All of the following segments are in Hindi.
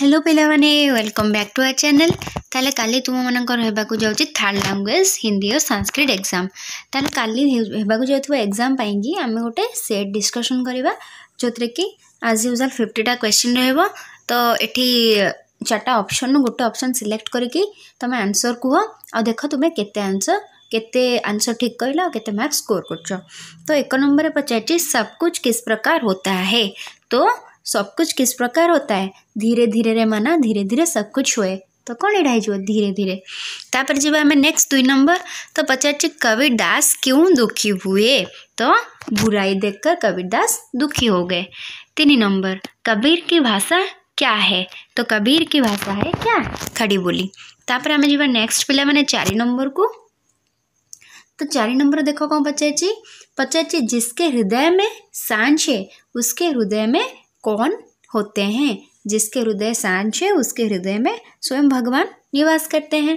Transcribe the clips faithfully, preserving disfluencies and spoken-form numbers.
हेलो पिला माने welcome back to our channel. ताले काली तुम मानक हेबाकू जाउची थर्ड लैंग्वेज हिंदी और संस्कृत एग्जाम। ताले काली हेबाकू जाउथवा एग्जाम पाएंगी आमे गोटे सेट डिस्कशन करबा जोतरे कि आज यूजुअल पचास टा क्वेश्चन रहबो। तो एठी चारटा ऑप्शन गोटे ऑप्शन सिलेक्ट करके तुम आंसर कुह आ देखो तुम केते आंसर केते आंसर ठीक कहला और केते मार्क्स स्कोर करछो। तो एक नंबर पचाची सब कुछ किस प्रकार होता है। तो सब कुछ किस प्रकार होता है, धीरे धीरे रे माना धीरे धीरे सब कुछ हुए। तो कौन एटा हो धीरे धीरे। तापर जब आम नेक्स्ट दुई नंबर तो पचार कबीर दास क्यों दुखी हुए। तो बुराई देखकर कबीर दास दुखी हो गए। तीन नंबर कबीर की भाषा क्या है। तो कबीर की भाषा है क्या खड़ी बोली। तापर आम जब नेक्स्ट पिला माने चार नंबर को। तो चार नंबर देखो कौन पचार पचार जिसके हृदय में सांझ है उसके हृदय में कौन होते हैं। जिसके हृदय सांझ है उसके हृदय में स्वयं भगवान निवास करते हैं।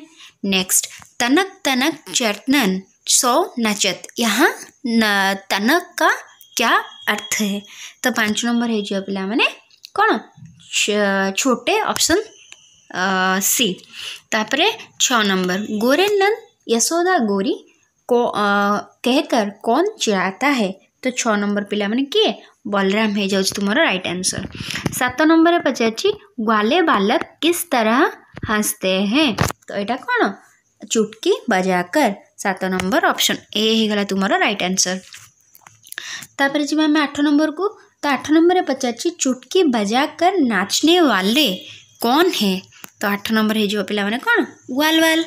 नेक्स्ट तनक तनक चटनन सौ नचत। यहाँ तनक का क्या अर्थ है। तो पाँच नंबर है जो पिला माने कौन छोटे ऑप्शन सी। तापरे छः नंबर गोरेनन यशोदा गोरी को आ, कहकर कौन चिढ़ाता है। तो छः नंबर पिला माने किए बलराम हो जाउछ तुमरो राइट आंसर। सात नंबर पचारछि ग्वाले बालक किस तरह हंसते हैं। तो एटा कौन चुटकी बजाकर। सात नंबर ऑप्शन ए हो गला तुमरो राइट आंसर। तापर जी मैं आठ नंबर को। तो आठ नंबर पचारछि चुटकी बजाकर नाचने वाले कौन है। तो आठ नंबर हो जो पिला माने कौन ग्वाल वाल।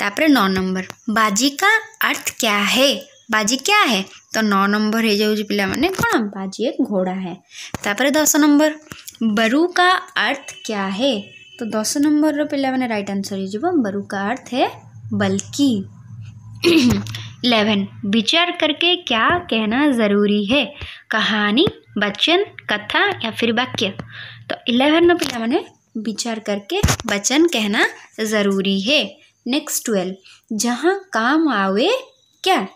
तापर नौ नंबर बाजी का अर्थ क्या है। बाजी क्या है। तो नौ नंबर हो जाउछ पिला माने कौन बाजी एक घोड़ा है। तापर दस नंबर बरू का अर्थ क्या है। तो दस नंबर रो पिला माने राइट आंसर हो जइबो बरू का अर्थ है बल्कि। इलेवन विचार करके क्या कहना जरूरी है, कहानी वचन कथा या फिर वाक्य। तो इलेवन रो पिला माने विचार करके वचन कहना जरूरी है। नेक्स्ट ट्वेल्व जहाँ काम आवे क्या।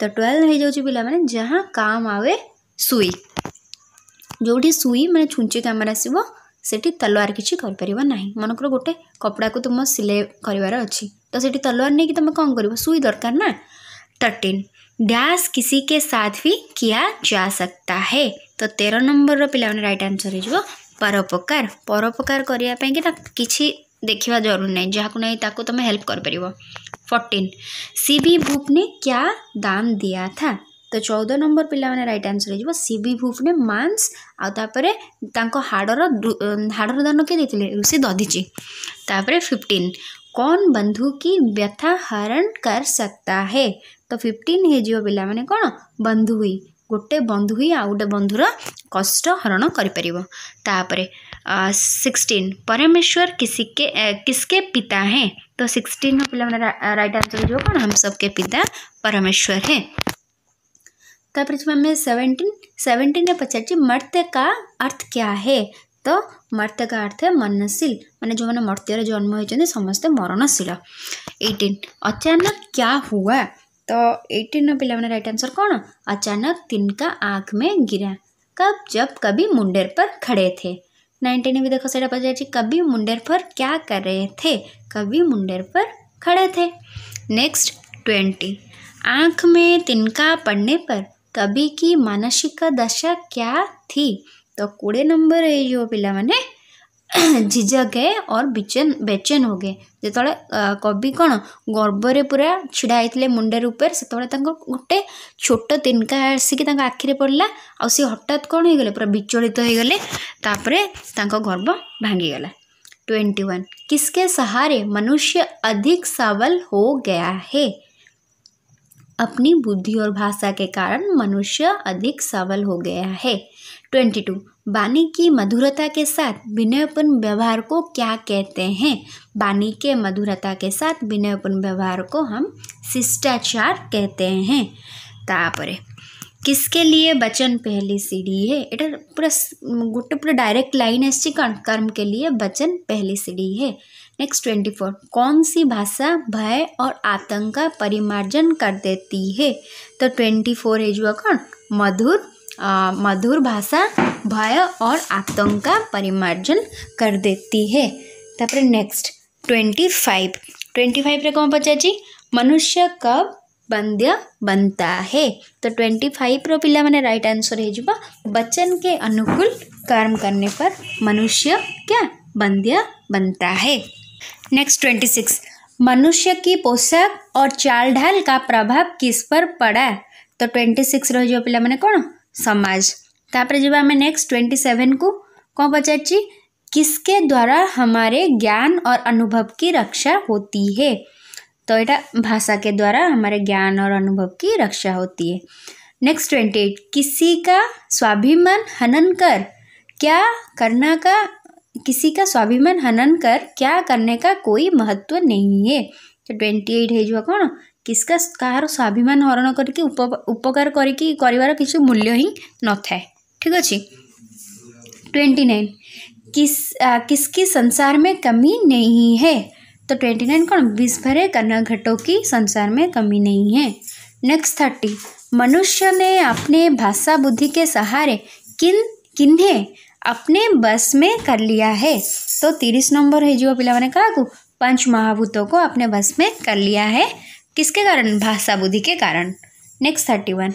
तो ट्वेल्व हो जाउछ पिला माने जहाँ काम आवे सुई। जोठी सुई माने छुंची काम आसीबो सेठी तलवार किछि कर परबा नाही। मनकर गोटे कपड़ा को तुम सिले करिवार अछि तो सेठी तलवार नै कि तुम कोन करबो सुई दरकार ना। तेरह डैश किसी के साथ भी किया जा सकता है। तो तेरह नंबर रो पिला माने राइट आंसर हो जइबो परोपकार। परोपकार करिया पई कि किछि देखा जरूर नहीं जहाँ नहीं ताको तुम हेल्प कर परिवो। फोर्टीन सी बी भूप ने क्या दान दिया था। तो चौदह नंबर पिला माने राइट आंसर हो सी बी भूप ने मांस आउतापरे तांको हाडर हाडर दान के देते ऋषि दधीची। तापरे फिफ्टीन कौन बंधु की व्यथा हरण कर सकता है। तो फिफ्टीन हो जो पिला माने कौन बंधु हुई गोटे बंधु ही आ गोटे बंधुर कष्ट हरण कर। तापरे सिक्सटीन uh, परमेश्वर किसी के uh, किसके पिता हैं। तो सिक्सटीन में पिला माने राइट आंसर जो कौन हम सब के पिता परमेश्वर है। तापर हमें सेवेंटीन सेवेंटीन ने पचारछि मर्त्य का अर्थ क्या है। तो मर्त्य का अर्थ है मरणशील माने जो मैंने मर्त्यर जन्म होती समस्ते मरणशील। एटीन अचानक क्या हुआ। तो एटीन में पिला माने राइट आंसर कौन अचानक तिनका आँख में गिरा कब जब कभी मुंडेर पर खड़े थे। नाइनटीन में भी देखो सेटा पचारछि कभी मुंडेर पर क्या कर रहे थे। कभी मुंडेर पर खड़े थे। नेक्स्ट ट्वेंटी आँख में तिनका पड़ने पर कभी की मानसिक दशा क्या थी। तो कोड़े नंबर है जो पिला माने झिझक गए और बेचैन बेचैन हो गए जिते कवि कौन गर्वरे पूरा छिड़ा होते मुंडेर उपर से गोटे छोट तिनका आसिक आखिरे पड़ला आ सी हठात कौन हो गले पूरा विचलित हो गले तापरे तांको गर्व भांगीगला। ट्वेंटी वन किसके सहारे मनुष्य अधिक सबल हो गया है। अपनी बुद्धि और भाषा के कारण मनुष्य अधिक सबल हो गया है। ट्वेंटी टू वाणी की मधुरता के साथ विनयपूर्ण व्यवहार को क्या कहते हैं। वाणी के मधुरता के साथ विनयपूर्ण व्यवहार को हम शिष्टाचार कहते हैं। तापरे किसके लिए वचन पहली सीढ़ी है। एटा पूरा गोटे पूरा डायरेक्ट लाइन आसी कर्म के लिए वचन पहली सीढ़ी है। नेक्स्ट ट्वेंटी फोर कौन सी भाषा भय और आतंक का परिमार्जन कर देती है। तो ट्वेंटी फोर है जो कौन मधुर मधुर भाषा भय और आतंक का परिमार्जन कर देती है। तापर next twenty five twenty five रे कौन पचाची मनुष्य कब बंध्य बनता है। तो ट्वेंटी फाइव रो पिला माने राइट आंसर हो वचन के अनुकूल कर्म करने पर मनुष्य क्या बंध्य बनता है। नेक्स्ट ट्वेंटी सिक्स मनुष्य की पोशाक और चाल ढाल का प्रभाव किस पर पड़ा। तो ट्वेंटी सिक्स रही पिला माने कौन समाज। तापर जब हमें नेक्स्ट ट्वेंटी सेवेन को कौन पचाची किसके द्वारा हमारे ज्ञान और अनुभव की रक्षा होती है। तो एटा भाषा के द्वारा हमारे ज्ञान और अनुभव की रक्षा होती है। नेक्स्ट ट्वेंटी एट किसी का स्वाभिमान हनन कर क्या करना का किसी का स्वाभिमान हनन कर क्या करने का कोई महत्व नहीं है। तो ट्वेंटी एट है जो कौन किसका कहार स्वाभिमान हरण करके उपकार करके करिवार किसी मूल्य ही न थाए। ठीक अच्छे। ट्वेंटी नाइन किस आ, किसकी संसार में कमी नहीं है। तो ट्वेंटी नाइन कौन विश्व भरे कन्या घटों की संसार में कमी नहीं है। नेक्स्ट थर्टी मनुष्य ने अपने भाषा बुद्धि के सहारे किन किन्हें अपने बस में कर लिया है। तो तीस नंबर है जो पिला मैंने कहा को पंच महाभूतों को अपने बस में कर लिया है किसके कारण भाषा बुद्धि के कारण। नेक्स्ट थर्टी वन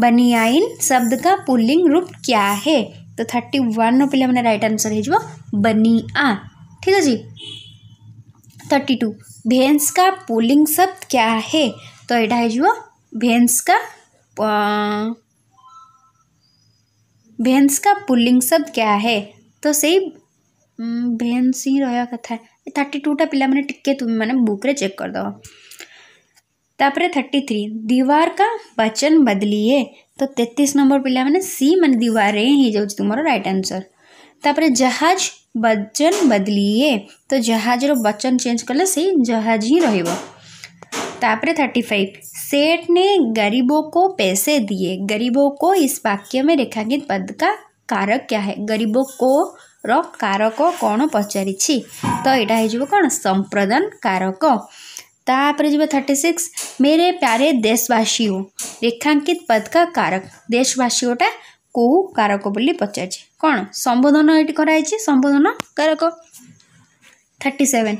बनियाइन शब्द का पुल्लिंग रूप क्या है। तो थर्टी वन पे मैंने राइट आंसर है बनिया। ठीक है जी। थर्टी टू भेंस का पुल्लिंग शब्द क्या है। तो यहाँ है भेंस का भेंस का पुल्लिंग शब्द क्या है। तो सही भेंस ही रहा कथा। थर्टी टूटा पे मैंने टिके तुम मैंने बुक रे चेक कर दो। तापरे थर्टी थ्री दीवार का वचन बदलिए। तो तैंतीस नंबर पिला मैंने सी मान दीवारें ही जाऊँ तुम राइट आंसर। तापरे जहाज वचन बदलिए। तो जहाज रो वचन चेंज करले सही जहाज ही रहिबो। तापरे थर्टी फाइव सेठ ने गरीबों को पैसे दिए। गरीबों को इस वाक्य में रेखांकित पद का कारक क्या है। गरीबों को रो कारक कौन पचारि। तो यहाँ हो कौन संप्रदान कारक। तापर जी थर्टी सिक्स मेरे प्यारे देशवासियों रेखांकित पद का कारक देशवासियोंटा को कारक बोली पचार कौन संबोधन ये कराई संबोधन कारक। थर्टी सेवेन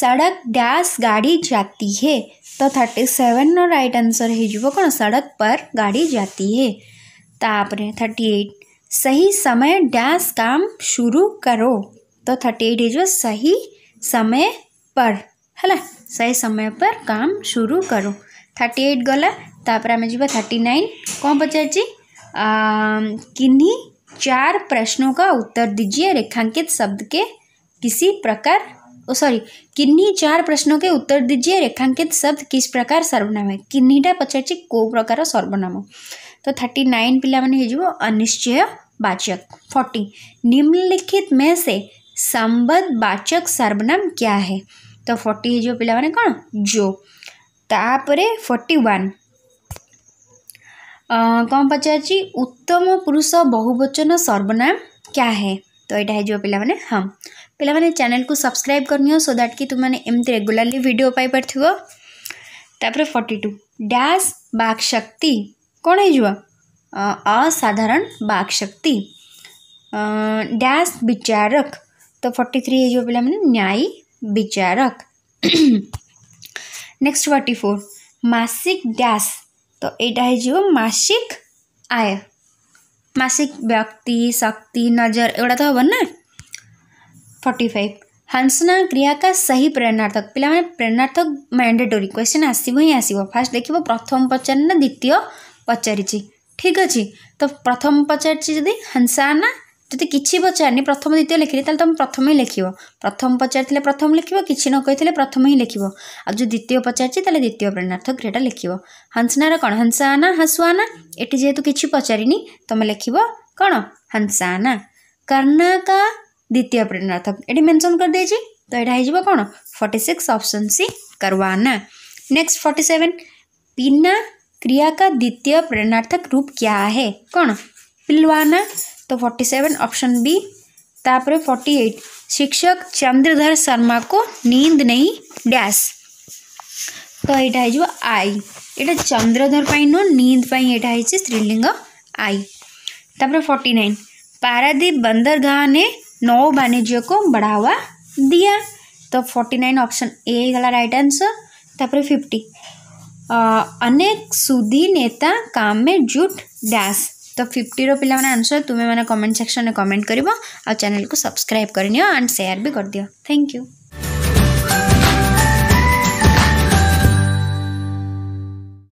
सड़क डैश गाड़ी जाती है। तो thirty seven no right answer हो कौन सड़क पर गाड़ी जाती है। तापर थर्टी एट सही समय डैश काम शुरू करो। तो थर्टी एट हो सही समय पर है सही समय पर काम शुरू करो। थर्टी एट गला। तापर आम जी थर्टी नाइन कौन पचार किन्हीं चार प्रश्नों का उत्तर दीजिए रेखांकित शब्द के किसी प्रकार ओ सॉरी किन्हीं चार प्रश्नों के उत्तर दीजिए रेखांकित शब्द किस प्रकार सर्वनाम है। किन्हीटा पचार को प्रकार सर्वनाम। तो थर्टी नाइन पिला मैंने अनिश्चयवाचक। फोर्टी निम्नलिखित में से संबद्धवाचक सर्वनाम क्या है। तो फोर्टी है जो पिला माने कौन जो। तापरे फोर्टी वन कौन पचारची उत्तम पुरुष बहुवचन सर्वनाम क्या है। तो यहाँ है जो पिला माने हम पिला माने चैनल को सब्सक्राइब करनी हो सो दैट कि तुम माने एमती रेगुलरली वीडियो पाई परथिबो। तापरे फोर्टी टू डैश बाक शक्ति कौन है जो असाधारण बाक शक्ति डैश विचारक। तो फोर्टी थ्री है जो पिला माने न्यायी विचारक। नेक्स्ट फोर्टी फोर मासिक डैश। तो यहाँ है मासिक आय मासिक व्यक्ति शक्ति नजर एगुड़ा तो हम ना। फोर्टी फाइव हंसना क्रिया का सही प्रेरणार्थक पिला माने प्रेरणार्थक मैंडेटोरी क्वेश्चन आसव ही आसव फास्ट देख प्रथम पचार ना द्वितीय पचारिची। ठीक अच्छे। तो प्रथम पचारिची जदि हंसा ना जब कि पचारनी प्रथम द्वितीय लिखिले तो तुम प्रथम ही लिख प्रथम पचार प्रथम लिख कि न कही प्रथम ही लिख आज जो द्वितीय पचार द्वितीय प्रेरणार्थक रेटा लिख हंसनार कौन हंसाना हसुआना ये जेहेतु कि पचारिनी तुम लिख कौन हंसाना कर्णा का द्वितीय प्रेरणार्थक ये मेनसन कर देजी। तो यहाँ कौन फोर्टी सिक्स ऑप्शन सी करवाना। नेक्स्ट फोर्टी सेवेन पीना क्रिया का द्वितीय प्रेरणार्थक रूप क्या है कौन पिलवाना। तो फोर्टी सेवेन ऑप्शन बी। तापर फोर्टी एट शिक्षक चंद्रधर शर्मा को नींद नहीं डैश। तो यहाँ है आई ये चंद्रधर नो नींद पर यहाँ है स्त्रीलिंग आई। तब फोर्टी नाइन पारादीप बंदरगाह ने नौ वाणिज्य को बढ़ावा दिया। तो फोर्टी नाइन ऑप्शन ए गला राइट आंसर। तब फिफ्टी अनेक सुधी नेता काम में जुट दास। तो फिफ्टी रो पिला माने आंसर तुम्हें माने कमेंट सेक्शन में कमेंट करिबो और चैनल को सब्सक्राइब करनियो एंड शेयर भी कर दियो। Thank you.